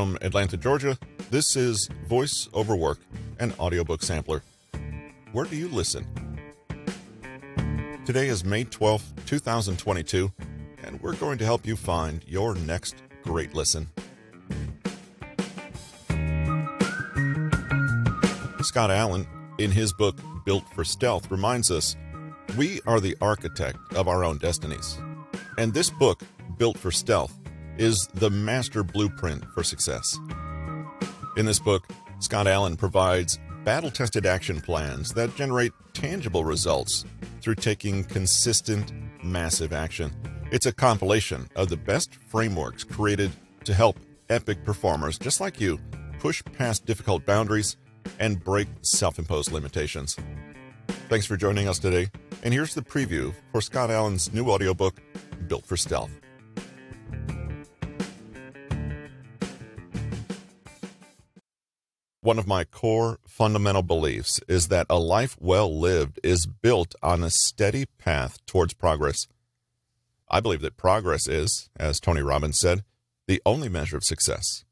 from Atlanta, Georgia, this is Voice Over Work, an audiobook sampler. Where do you listen? Today is May 12th, 2022, and we're going to help you find your next great listen. Scott Allen, in his book, Built for Stealth, reminds us, we are the architect of our own destinies. And this book, Built for Stealth, is the master blueprint for success. In this book, Scott Allen provides battle-tested action plans that generate tangible results through taking consistent, massive action. It's a compilation of the best frameworks created to help epic performers just like you push past difficult boundaries and break self-imposed limitations. Thanks for joining us today, and here's the preview for Scott Allen's new audiobook, Built for Stealth. One of my core fundamental beliefs is that a life well lived is built on a steady path towards progress. I believe that progress is, as Tony Robbins said, the only measure of success.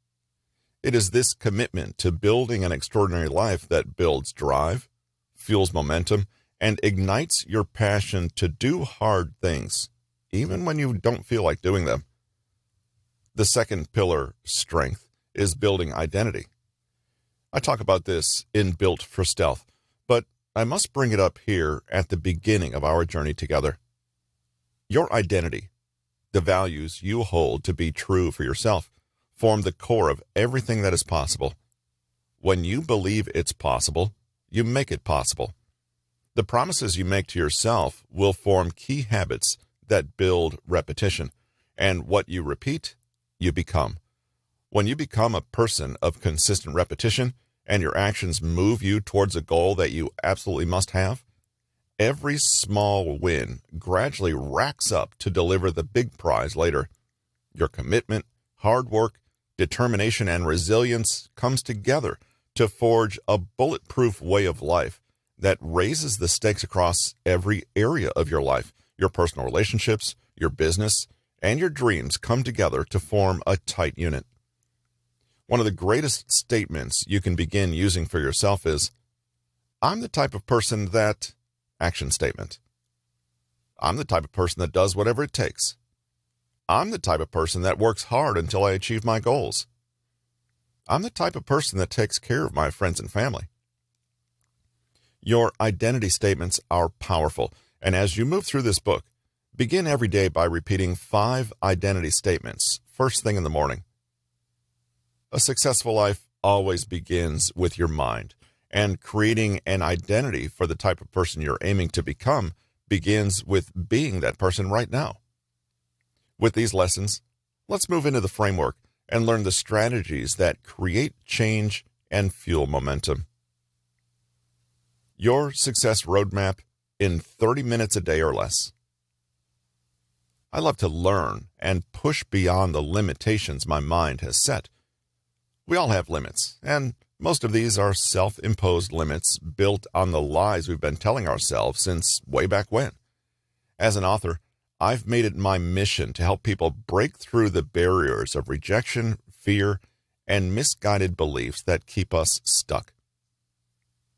It is this commitment to building an extraordinary life that builds drive, fuels momentum, and ignites your passion to do hard things, even when you don't feel like doing them. The second pillar, strength, is building identity. I talk about this in Built for Stealth, but I must bring it up here at the beginning of our journey together. Your identity, the values you hold to be true for yourself, form the core of everything that is possible. When you believe it's possible, you make it possible. The promises you make to yourself will form key habits that build repetition, and what you repeat, you become. When you become a person of consistent repetition and your actions move you towards a goal that you absolutely must have, every small win gradually racks up to deliver the big prize later. Your commitment, hard work, determination, and resilience comes together to forge a bulletproof way of life that raises the stakes across every area of your life. Your personal relationships, your business, and your dreams come together to form a tight unit. One of the greatest statements you can begin using for yourself is, I'm the type of person that, action statement. I'm the type of person that does whatever it takes. I'm the type of person that works hard until I achieve my goals. I'm the type of person that takes care of my friends and family. Your identity statements are powerful, and as you move through this book, begin every day by repeating 5 identity statements first thing in the morning. A successful life always begins with your mind, and creating an identity for the type of person you're aiming to become begins with being that person right now. With these lessons, let's move into the framework and learn the strategies that create change and fuel momentum. Your Success Roadmap in 30 minutes a day or less. I love to learn and push beyond the limitations my mind has set. We all have limits, and most of these are self-imposed limits built on the lies we've been telling ourselves since way back when. As an author, I've made it my mission to help people break through the barriers of rejection, fear, and misguided beliefs that keep us stuck.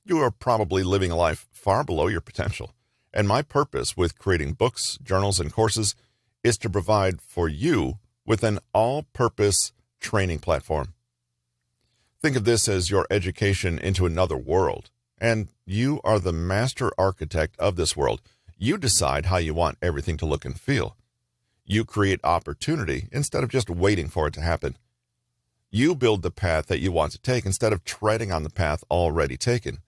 You are probably living a life far below your potential, and my purpose with creating books, journals, and courses is to provide for you with an all-purpose training platform. Think of this as your education into another world, and you are the master architect of this world. You decide how you want everything to look and feel. You create opportunity instead of just waiting for it to happen. You build the path that you want to take instead of treading on the path already taken.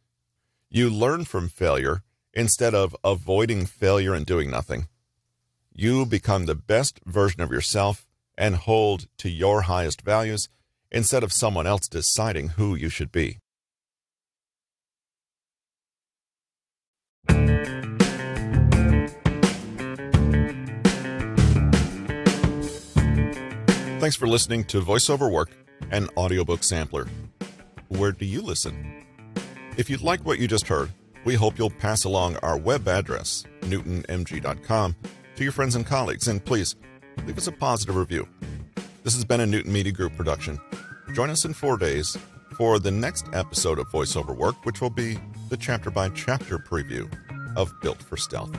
You learn from failure instead of avoiding failure and doing nothing. You become the best version of yourself and hold to your highest values instead of someone else deciding who you should be. Thanks for listening to Voice Over Work, an audiobook sampler. Where do you listen? If you like what you just heard, we hope you'll pass along our web address, newtonmg.com, to your friends and colleagues, and please leave us a positive review. This has been a Newton Media Group production. Join us in 4 days for the next episode of Voice Over Work, which will be the chapter-by-chapter preview of Built for Stealth.